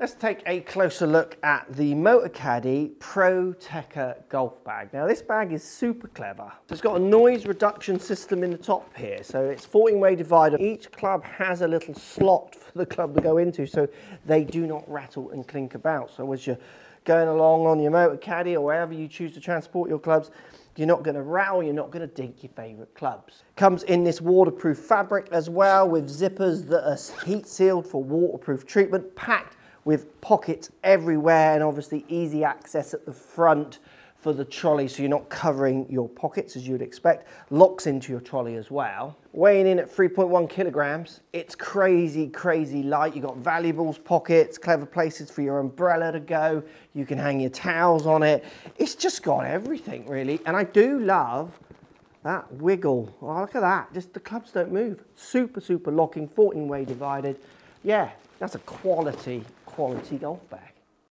Let's take a closer look at the Motocaddy Protekta golf bag. Now this bag is super clever. It's got a noise reduction system in the top here. So it's 14-way divider. Each club has a little slot for the club to go into so they do not rattle and clink about. So as you're going along on your Motocaddy or wherever you choose to transport your clubs, you're not going to rattle, you're not going to dink your favourite clubs. Comes in this waterproof fabric as well, with zippers that are heat sealed for waterproof treatment, packed with pockets everywhere, and obviously easy access at the front for the trolley, so you're not covering your pockets as you'd expect. Locks into your trolley as well. Weighing in at 3.1 kilograms, it's crazy, crazy light. You've got valuables pockets, clever places for your umbrella to go. You can hang your towels on it. It's just got everything really, and I do love that wiggle. Oh, look at that, just the clubs don't move. Super, super locking, 14-way divided. Yeah, that's a quality golf bag.